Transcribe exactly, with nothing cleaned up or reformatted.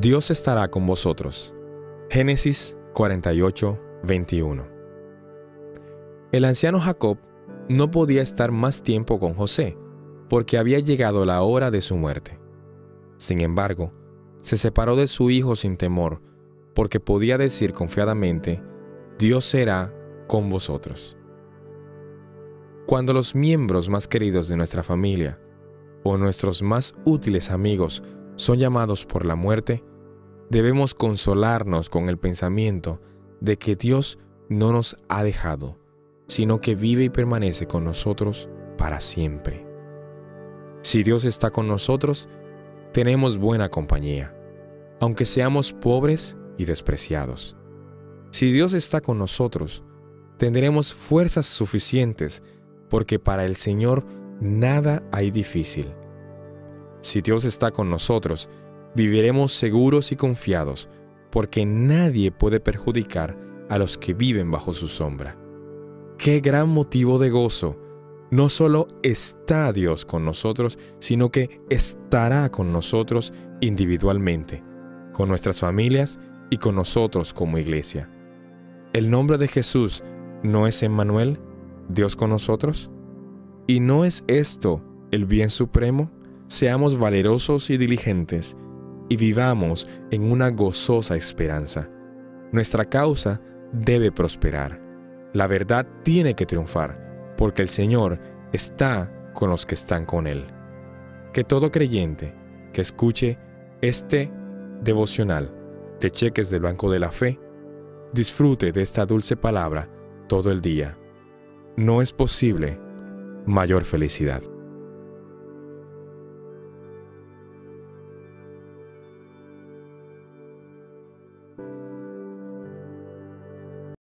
Dios estará con vosotros. Génesis cuarenta y ocho, veintiuno. El anciano Jacob no podía estar más tiempo con José, porque había llegado la hora de su muerte. Sin embargo, se separó de su hijo sin temor, porque podía decir confiadamente, Dios será con vosotros. Cuando los miembros más queridos de nuestra familia, o nuestros más útiles amigos, son llamados por la muerte, debemos consolarnos con el pensamiento de que Dios no nos ha dejado, sino que vive y permanece con nosotros para siempre. Si Dios está con nosotros, tenemos buena compañía, aunque seamos pobres y despreciados. Si Dios está con nosotros, tendremos fuerzas suficientes, porque para el Señor nada hay difícil. Si Dios está con nosotros, viviremos seguros y confiados, porque nadie puede perjudicar a los que viven bajo su sombra. ¡Qué gran motivo de gozo! No solo está Dios con nosotros, sino que estará con nosotros individualmente, con nuestras familias y con nosotros como iglesia. ¿El nombre de Jesús no es Emmanuel, Dios con nosotros? ¿Y no es esto el bien supremo? Seamos valerosos y diligentes, y vivamos en una gozosa esperanza. Nuestra causa debe prosperar. La verdad tiene que triunfar, porque el Señor está con los que están con Él. Que todo creyente que escuche este devocional de Cheques del Banco de la Fe disfrute de esta dulce palabra todo el día. No es posible mayor felicidad.